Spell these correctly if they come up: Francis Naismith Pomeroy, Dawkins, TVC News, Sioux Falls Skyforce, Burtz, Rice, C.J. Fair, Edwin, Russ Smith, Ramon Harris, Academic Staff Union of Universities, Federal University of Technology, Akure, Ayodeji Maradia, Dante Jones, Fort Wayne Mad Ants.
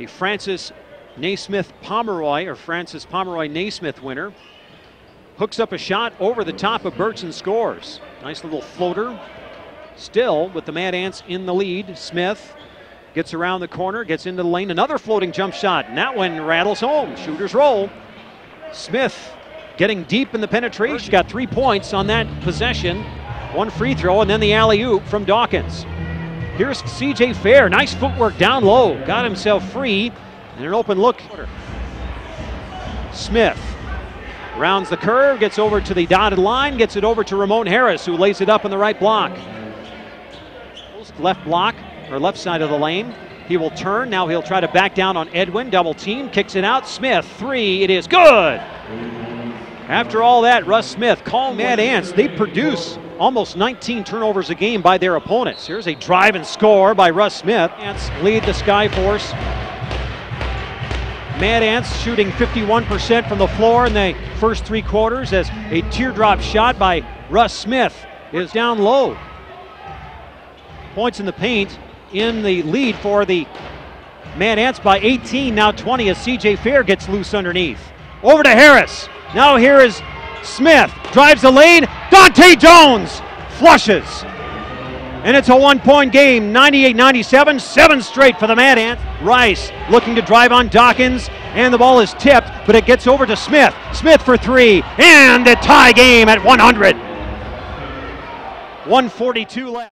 a Francis Naismith Pomeroy, or Francis Pomeroy Naismith winner. Hooks up a shot over the top of Burtz and scores. Nice little floater. Still with the Mad Ants in the lead. Smith gets around the corner, gets into the lane. Another floating jump shot, and that one rattles home. Shooters roll. Smith getting deep in the penetration. Got 3 points on that possession. One free throw, and then the alley-oop from Dawkins. Here's C.J. Fair. Nice footwork down low. Got himself free, and an open look. Smith rounds the curve, gets over to the dotted line, gets it over to Ramon Harris, who lays it up in the right block. Left block, or left side of the lane. He will turn. Now he'll try to back down on Edwin. Double team, kicks it out. Smith, three. It is good. After all that, Russ Smith, call Mad Ants. They produce almost 19 turnovers a game by their opponents. Here's a drive and score by Russ Smith. Ants lead the Skyforce. Mad Ants shooting 51% from the floor in the first three quarters, as a teardrop shot by Russ Smith is down low. Points in the paint, in the lead for the Mad Ants by 18, now 20, as C.J. Fair gets loose underneath. Over to Harris. Now here is Smith. Drives the lane. Dante Jones flushes. And it's a one-point game, 98-97, seven straight for the Mad Ants. Rice looking to drive on Dawkins, and the ball is tipped, but it gets over to Smith. Smith for three, and a tie game at 100. 142 left.